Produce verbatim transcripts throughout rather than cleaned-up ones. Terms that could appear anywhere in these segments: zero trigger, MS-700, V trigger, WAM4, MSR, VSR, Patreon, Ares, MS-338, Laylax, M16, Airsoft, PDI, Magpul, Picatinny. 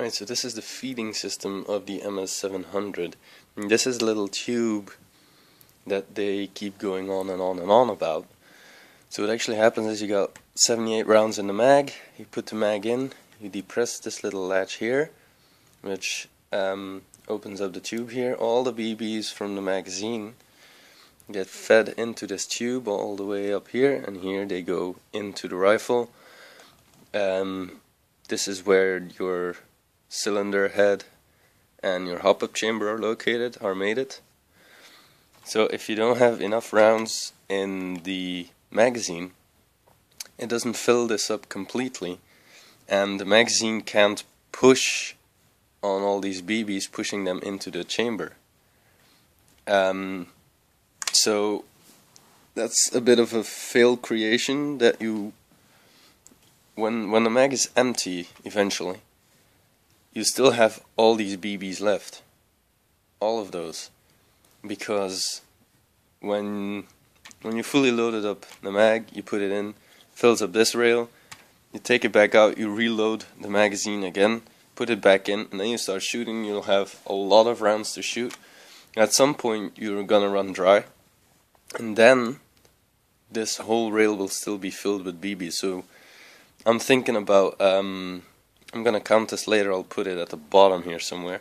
Alright, so this is the feeding system of the M S seven hundred. And this is a little tube that they keep going on and on and on about. So what actually happens is you got seventy-eight rounds in the mag, you put the mag in, you depress this little latch here, which um, opens up the tube here. All the B Bs from the magazine get fed into this tube all the way up here, and here they go into the rifle. Um, this is where your cylinder head and your hop-up chamber are located, are mated. So if you don't have enough rounds in the magazine, it doesn't fill this up completely, and the magazine can't push on all these B Bs, pushing them into the chamber. Um, so that's a bit of a failed creation that you, when when the mag is empty eventually, you still have all these B Bs left, all of those, because when when you fully loaded up the mag, you put it in, fills up this rail, you take it back out, you reload the magazine again, put it back in, and then you start shooting. You'll have a lot of rounds to shoot. At some point you're gonna run dry, and then this whole rail will still be filled with B Bs. So I'm thinking about, um, I'm gonna count this later, I'll put it at the bottom here somewhere.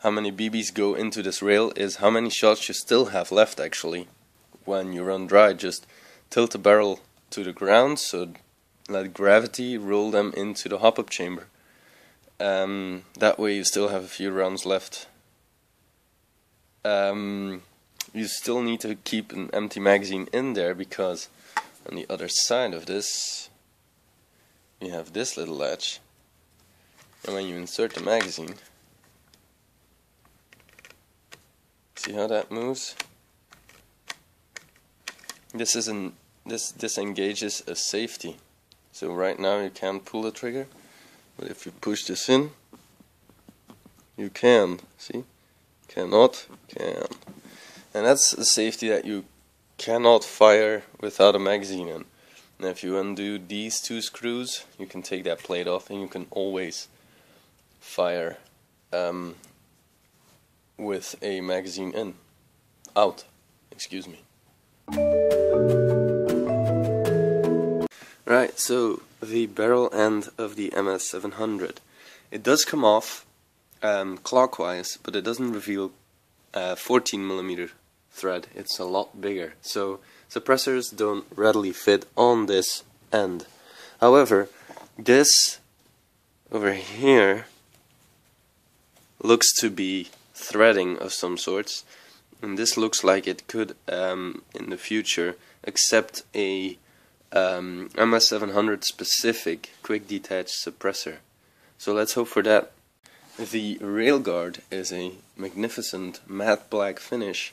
How many B Bs go into this rail is how many shots you still have left actually when you run dry. Just tilt the barrel to the ground, so let gravity roll them into the hop-up chamber. Um, that way you still have a few rounds left. Um, you still need to keep an empty magazine in there, because on the other side of this you have this little latch, and when you insert the magazine, see how that moves? This is an, this disengages a safety, so right now you can't pull the trigger, but if you push this in, you can. See? Cannot, can. And that's a safety that you cannot fire without a magazine in. And if you undo these two screws, you can take that plate off, and you can always fire um, with a magazine in. Out. Excuse me. Right, so the barrel end of the M S seven hundred. It does come off Um, clockwise, but it doesn't reveal a fourteen millimeter thread. It's a lot bigger, so suppressors don't readily fit on this end. However, this over here looks to be threading of some sorts, and this looks like it could um, in the future accept a um, M S seven hundred specific quick detach suppressor. So let's hope for that. The railguard is a magnificent matte black finish,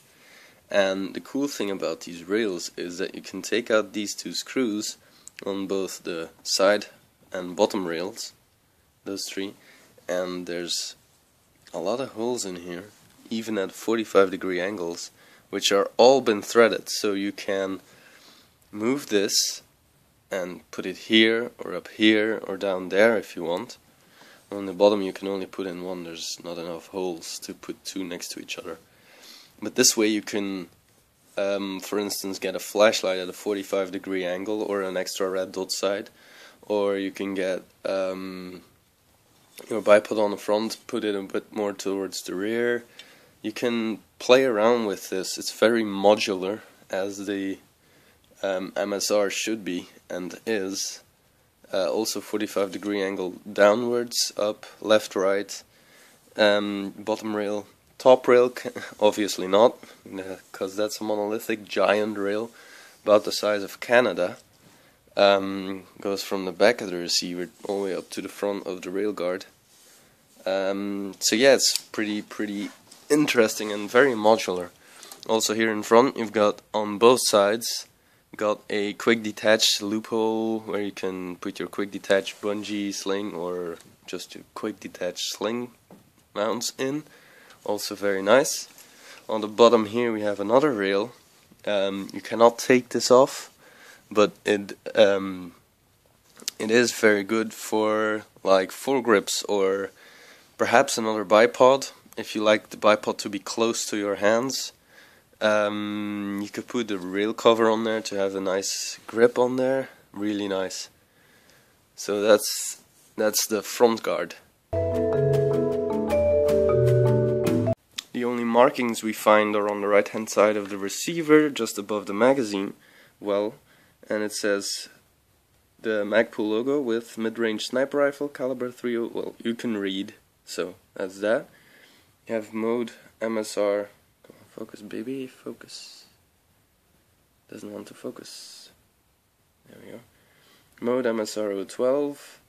and the cool thing about these rails is that you can take out these two screws on both the side and bottom rails, those three, and there's a lot of holes in here, even at forty-five degree angles, which are all been threaded, so you can move this and put it here or up here or down there if you want. On the bottom you can only put in one, there's not enough holes to put two next to each other. But this way you can, um, for instance, get a flashlight at a forty-five degree angle, or an extra red dot sight, or you can get um, your bipod on the front, put it a bit more towards the rear. You can play around with this, it's very modular, as the um, M S R should be and is. Uh, also forty-five degree angle downwards, up, left, right, um, bottom rail, top rail, obviously not, because that's a monolithic giant rail about the size of Canada. Um, goes from the back of the receiver all the way up to the front of the railguard. Um, so yeah, it's pretty pretty interesting and very modular. Also here in front you've got, on both sides, got a quick detach loophole where you can put your quick detach bungee sling or just your quick detach sling mounts in. Also very nice. On the bottom here we have another rail. Um, you cannot take this off, but it um, it is very good for like foregrips or perhaps another bipod if you like the bipod to be close to your hands. Um, you could put the rail cover on there to have a nice grip on there. Really nice. So that's that's the front guard. The only markings we find are on the right hand side of the receiver, just above the magazine well, and it says the Magpul logo with mid-range sniper rifle caliber three oh. Well, you can read, so that's that. You have mode M S R. Come on, focus, baby, focus. Doesn't want to focus. There we go. Mode M S R zero twelve.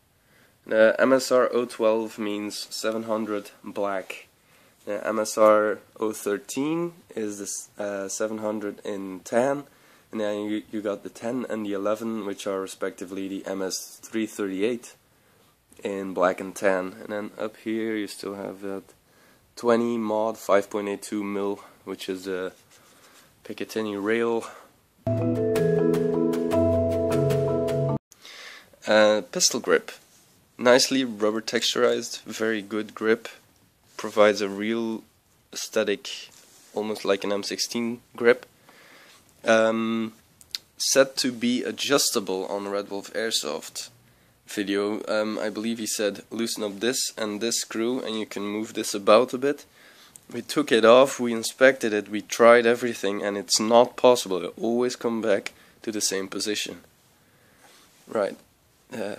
The uh, M S R zero twelve means seven hundred black. The uh, M S R zero thirteen is this uh, seven hundred in tan. And then you, you got the ten and the eleven, which are respectively the M S three thirty-eight in black and tan. And then up here you still have that twenty mod five point eight two mil, which is the Picatinny rail. Uh, pistol grip. Nicely rubber texturized, very good grip. Provides a real aesthetic, almost like an M sixteen grip. Um, said to be adjustable on Red Wolf Airsoft video. Um, I believe he said loosen up this and this screw and you can move this about a bit. We took it off, we inspected it, we tried everything, and it's not possible. It always comes back to the same position. Right. Uh,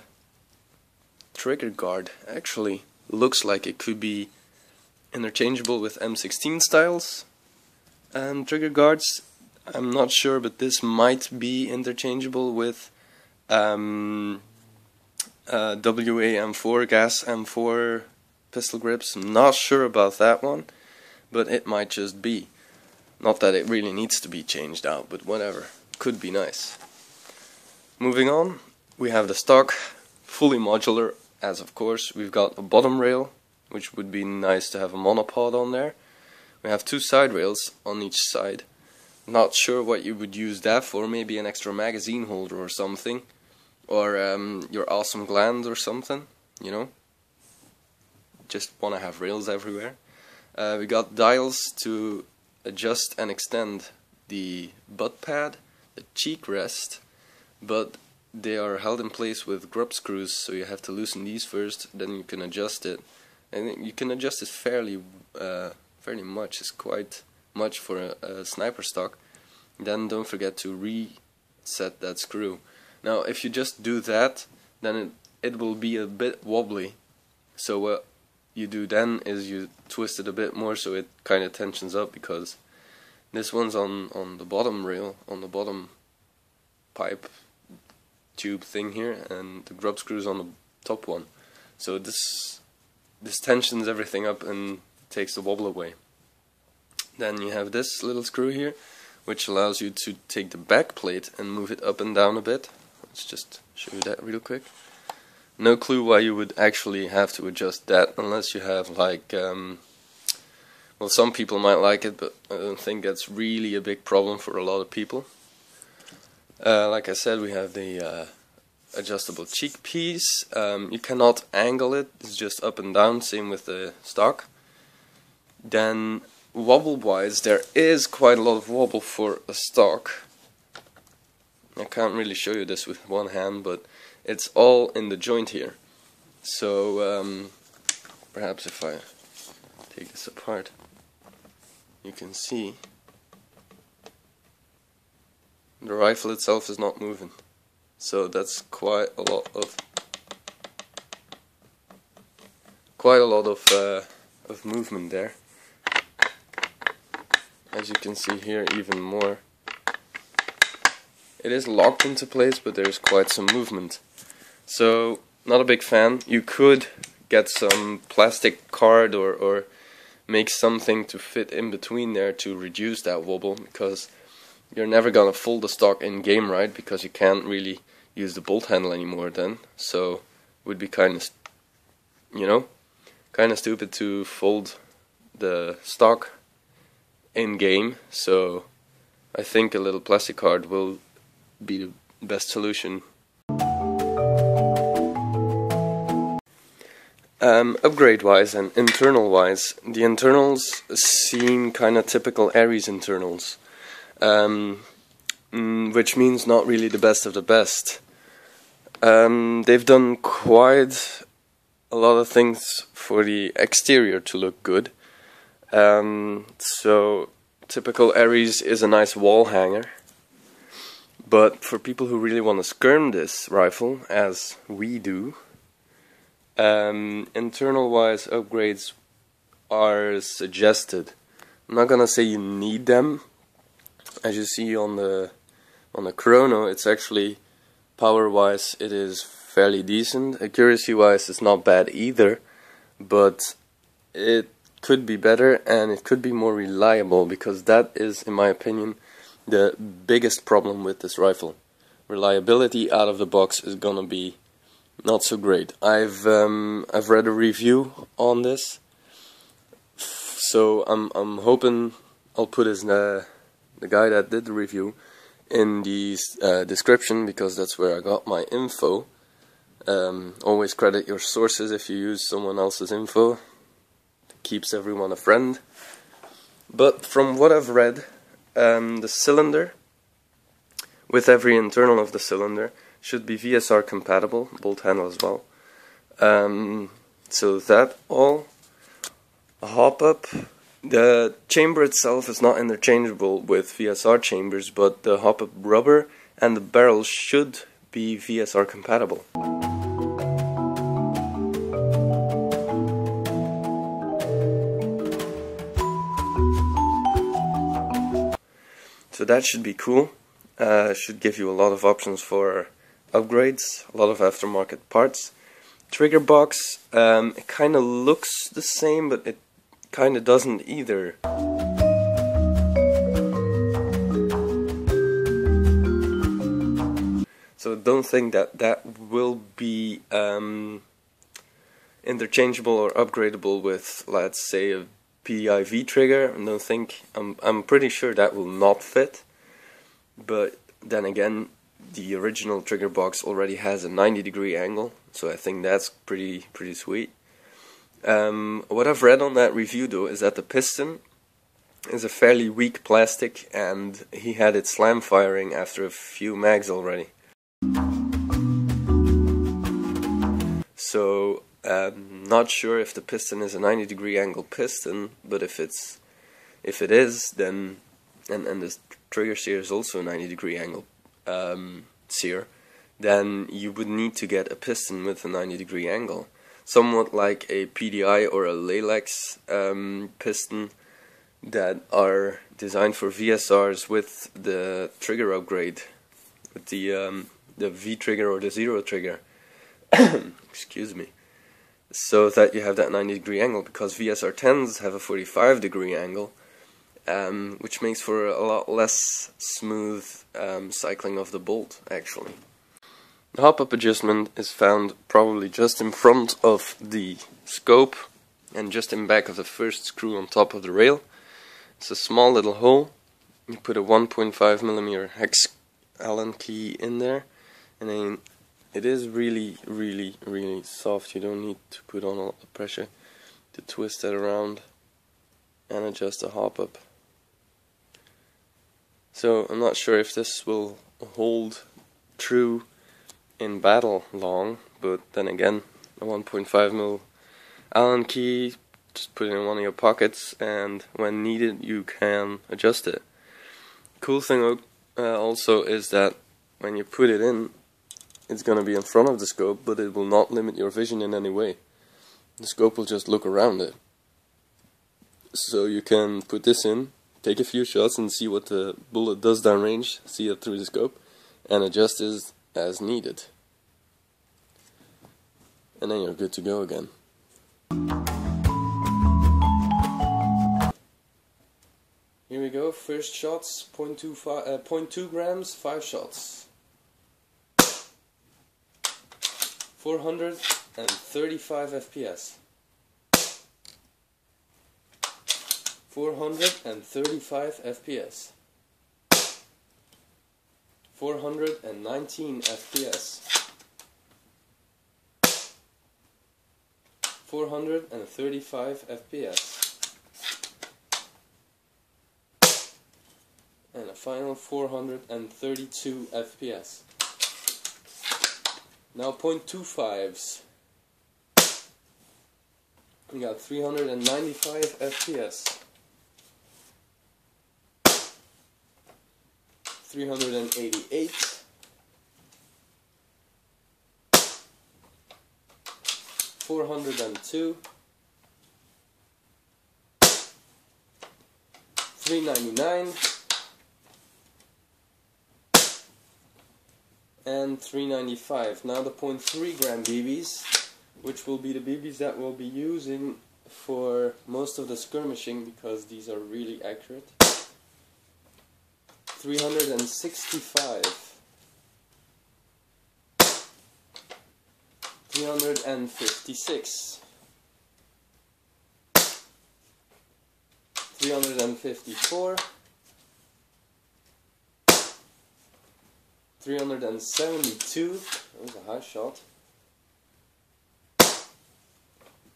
trigger guard actually looks like it could be interchangeable with M sixteen styles and trigger guards. I'm not sure, but this might be interchangeable with um, uh, W A M four, gas M four pistol grips. I'm not sure about that one, but it might just be. Not that it really needs to be changed out, but whatever. Could be nice. Moving on, we have the stock, fully modular, as of course. We've got a bottom rail, which would be nice to have a monopod on there. We have two side rails on each side. Not sure what you would use that for, maybe an extra magazine holder or something, or um, your awesome gland or something, you know. Just want to have rails everywhere. Uh, we got dials to adjust and extend the butt pad, the cheek rest, but they are held in place with grub screws, so you have to loosen these first, then you can adjust it. And you can adjust it fairly, uh, fairly much, it's quite much for a, a sniper stock. Then don't forget to reset that screw. Now if you just do that, then it, it will be a bit wobbly, so what you do then is you twist it a bit more so it kinda tensions up, because this one's on, on the bottom rail, on the bottom pipe tube thing here, and the grub screw's on the top one, so this this tensions everything up and takes the wobble away. Then you have this little screw here, which allows you to take the back plate and move it up and down a bit. Let's just show you that real quick. No clue why you would actually have to adjust that, unless you have like, um, well, some people might like it, but I don't think that's really a big problem for a lot of people. Uh, like I said, we have the uh, adjustable cheek piece. Um, you cannot angle it, it's just up and down, same with the stock. Then wobble wise, there is quite a lot of wobble for a stock. I can't really show you this with one hand, but it's all in the joint here. So um, perhaps if I take this apart, you can see the rifle itself is not moving. So that's quite a lot of quite a lot of uh, of movement there. As you can see here, even more. It is locked into place, but there's quite some movement. So, not a big fan. You could get some plastic card or, or make something to fit in between there to reduce that wobble, because you're never gonna fold the stock in game, right? Because you can't really use the bolt handle anymore then. So, it would be kind of, you know, kind of stupid to fold the stock in game, so I think a little plastic card will be the best solution. Um, upgrade-wise and internal-wise, the internals seem kind of typical Ares internals, um, which means not really the best of the best. Um, they've done quite a lot of things for the exterior to look good. Um, so typical Ares is a nice wall hanger, but for people who really want to skirm this rifle, as we do, Um, internal-wise upgrades are suggested. I'm not gonna say you need them. As you see on the on the chrono, it's actually power-wise it is fairly decent. Accuracy-wise, it's not bad either, but it could be better and it could be more reliable, because that is, in my opinion, the biggest problem with this rifle. Reliability out of the box is gonna be not so great. I've um, I've read a review on this, so I'm I'm hoping I'll put his uh, the guy that did the review in the uh, description, because that's where I got my info. Um, always credit your sources if you use someone else's info. It keeps everyone a friend. But from what I've read, um, the cylinder, with every internal of the cylinder, should be V S R compatible, bolt handle as well. Um, so that all. Hop up. The chamber itself is not interchangeable with V S R chambers, but the hop up rubber and the barrel should be V S R compatible. So that should be cool. Uh, should give you a lot of options for upgrades, a lot of aftermarket parts. Trigger box, um, it kind of looks the same, but it kind of doesn't either. So don't think that that will be um, interchangeable or upgradable with, let's say, a P D I V trigger. I don't think, I'm, I'm pretty sure that will not fit. But then again, the original trigger box already has a ninety degree angle, so I think that's pretty pretty sweet. Um, what I've read on that review though is that the piston is a fairly weak plastic, and he had it slam firing after a few mags already. So um, not sure if the piston is a ninety degree angle piston, but if it's if it is, then and and this trigger sear is also a ninety degree angle um, sear, then you would need to get a piston with a ninety degree angle, somewhat like a P D I or a Laylax um, piston that are designed for V S Rs with the trigger upgrade, with the um, the V trigger or the zero trigger. Excuse me. So that you have that ninety degree angle, because V S R tens have a forty-five degree angle. Um, which makes for a lot less smooth um, cycling of the bolt, actually. The hop-up adjustment is found probably just in front of the scope and just in back of the first screw on top of the rail. It's a small little hole. You put a one point five millimeter hex Allen key in there, and then it is really, really, really soft. You don't need to put on a lot of pressure to twist that around and adjust the hop-up. So I'm not sure if this will hold true in battle long, but then again, a one point five millimeter Allen key, just put it in one of your pockets, and when needed you can adjust it. Cool thing uh, also is that when you put it in, it's gonna be in front of the scope, but it will not limit your vision in any way. The scope will just look around it. So you can put this in, take a few shots and see what the bullet does downrange, see it through the scope, and adjust as, as needed. And then you're good to go again. Here we go, first shots, zero point two grams, five shots. four hundred thirty-five F P S. four hundred thirty-five F P S, four hundred nineteen F P S, four hundred thirty-five F P S, and a final four hundred thirty-two F P S. Now point two fives. We got three hundred ninety-five F P S, three hundred eighty-eight, four hundred two, three ninety-nine, and three ninety-five. Now the point three gram B Bs. Which will be the B Bs that we'll be using for most of the skirmishing, because these are really accurate. three hundred sixty-five, three hundred fifty-six, three hundred fifty-four, three hundred seventy-two, that was a high shot,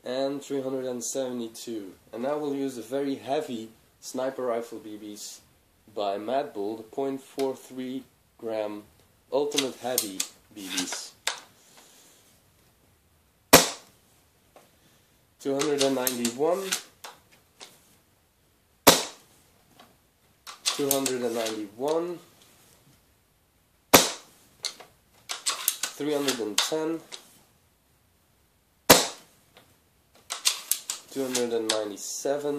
and three hundred seventy-two. And now we'll use the very heavy sniper rifle B Bs by Magpul, the point four three gram ultimate heavy B Bs. two hundred ninety-one, two hundred ninety-one, three hundred ten, two hundred ninety-seven,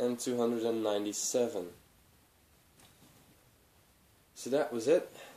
and two hundred ninety-seven. So that was it.